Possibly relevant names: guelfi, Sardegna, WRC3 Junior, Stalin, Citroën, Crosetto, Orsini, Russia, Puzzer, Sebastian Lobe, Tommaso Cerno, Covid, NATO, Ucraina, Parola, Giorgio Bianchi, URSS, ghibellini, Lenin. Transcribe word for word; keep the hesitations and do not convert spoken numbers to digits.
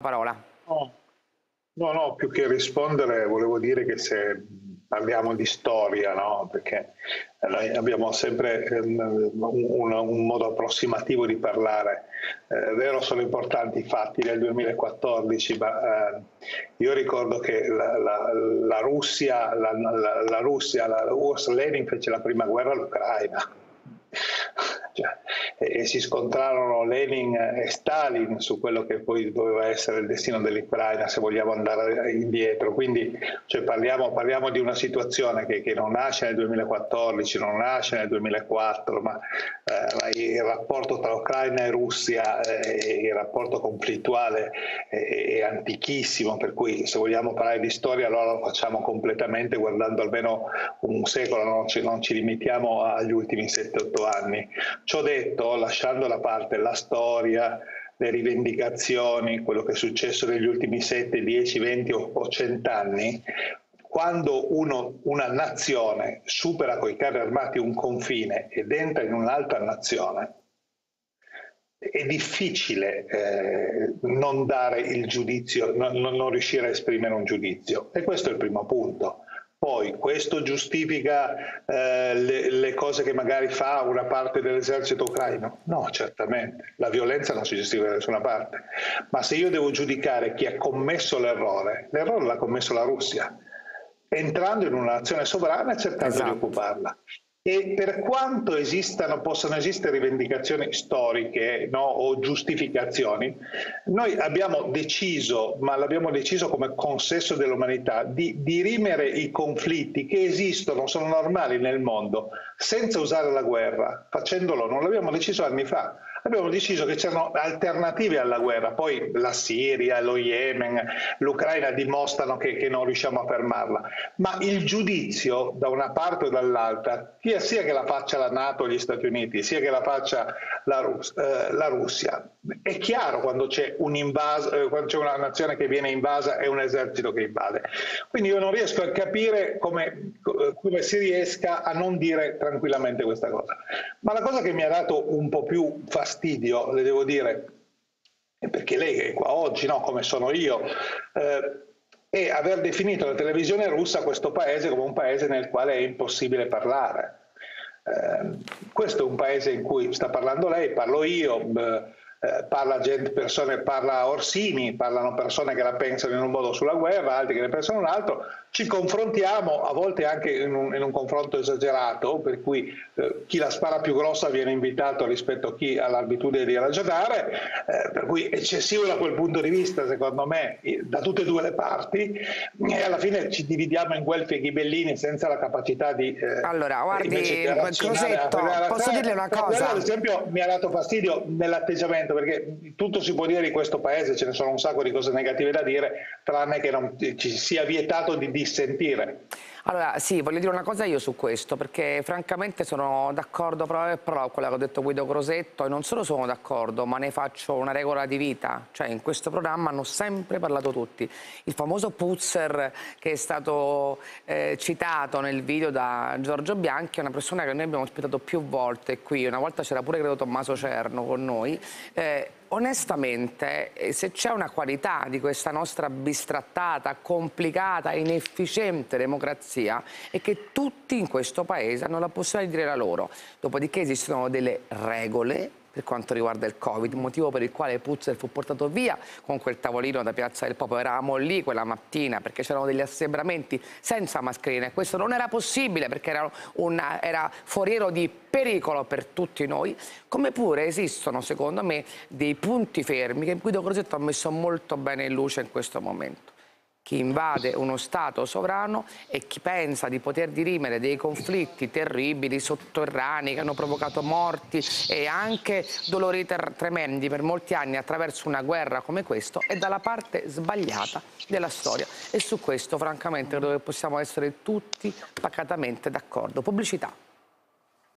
Parola. No, no, no, più che rispondere volevo dire che se parliamo di storia, no? Perché noi abbiamo sempre un, un, un modo approssimativo di parlare. È vero, sono importanti i fatti del duemilaquattordici, ma eh, io ricordo che la, la, la Russia, la, la, la Russia, la U R S S, Lenin fece la prima guerra all'Ucraina. E si scontrarono Lenin e Stalin su quello che poi doveva essere il destino dell'Ucraina, se vogliamo andare indietro. Quindi cioè, parliamo, parliamo di una situazione che, che non nasce nel duemilaquattordici, non nasce nel duemilaquattro, ma eh, il rapporto tra Ucraina e Russia, eh, il rapporto conflittuale eh, è antichissimo, per cui se vogliamo parlare di storia allora lo facciamo completamente guardando almeno un secolo, non ci, non ci limitiamo agli ultimi sette otto anni. Ciò detto, lasciando da parte la storia, le rivendicazioni, quello che è successo negli ultimi sette, dieci, venti o cento anni, quando uno, una nazione supera coi carri armati un confine ed entra in un'altra nazione, è difficile eh, non dare il giudizio, non, non riuscire a esprimere un giudizio. E questo è il primo punto. Poi questo giustifica eh, le, le cose che magari fa una parte dell'esercito ucraino? No, certamente. La violenza non si giustifica da nessuna parte. Ma se io devo giudicare chi ha commesso l'errore, l'errore l'ha commesso la Russia, entrando in una nazione sovrana e cercando esatto. di occuparla. E per quanto esistano, possano esistere rivendicazioni storiche, no, o giustificazioni, noi abbiamo deciso, ma l'abbiamo deciso come consesso dell'umanità, di dirimere i conflitti che esistono, sono normali nel mondo, senza usare la guerra, facendolo. Non l'abbiamo deciso anni fa. Abbiamo deciso che c'erano alternative alla guerra, poi la Siria, lo Yemen, l'Ucraina dimostrano che, che non riusciamo a fermarla, ma il giudizio da una parte o dall'altra, sia che la faccia la NATO o gli Stati Uniti, sia che la faccia la, Rus- eh, la Russia, è chiaro quando c'è un invas- eh, quando c'è una nazione che viene invasa e un esercito che invade. Quindi io non riesco a capire come, come si riesca a non dire tranquillamente questa cosa. Ma la cosa che mi ha dato un po' più fastidio, fastidio, le devo dire, perché lei è qua oggi, no, come sono io, eh, è aver definito la televisione russa, questo paese, come un paese nel quale è impossibile parlare. Eh, questo è un paese in cui sta parlando lei, parlo io, eh, parla gente, persone, parla Orsini, parlano persone che la pensano in un modo sulla guerra, altri che ne pensano in un altro. Ci confrontiamo, a volte anche in un, in un confronto esagerato, per cui eh, chi la spara più grossa viene invitato rispetto a chi ha l'abitudine di ragionare, eh, per cui eccessivo da quel punto di vista, secondo me, da tutte e due le parti, e alla fine ci dividiamo in guelfi e ghibellini senza la capacità di... Eh, allora, guardi, Crosetto, posso dirle una cosa? Ad esempio mi ha dato fastidio nell'atteggiamento, perché tutto si può dire di questo paese, ce ne sono un sacco di cose negative da dire, tranne che non ci sia vietato di dissentire. Allora sì, voglio dire una cosa io su questo, perché francamente sono d'accordo proprio e proprio con quello che ha detto Guido Crosetto, e non solo sono d'accordo, ma ne faccio una regola di vita, cioè in questo programma hanno sempre parlato tutti. Il famoso Puzzer che è stato eh, citato nel video da Giorgio Bianchi è una persona che noi abbiamo ospitato più volte qui, una volta c'era pure credo Tommaso Cerno con noi. Eh, Onestamente, se c'è una qualità di questa nostra bistrattata, complicata, inefficiente democrazia, è che tutti in questo paese hanno la possibilità di dire la loro. Dopodiché esistono delle regole per quanto riguarda il Covid, motivo per il quale Puzzer fu portato via con quel tavolino da Piazza del Popolo. Eravamo lì quella mattina perché c'erano degli assembramenti senza mascherina e questo non era possibile perché era, una, era foriero di pericolo per tutti noi, come pure esistono secondo me dei punti fermi che Guido Crosetto ha messo molto bene in luce in questo momento. Chi invade uno Stato sovrano e chi pensa di poter dirimere dei conflitti terribili, sotterranei, che hanno provocato morti e anche dolori tremendi per molti anni attraverso una guerra come questa, è dalla parte sbagliata della storia. E su questo, francamente, credo che possiamo essere tutti pacatamente d'accordo. Pubblicità.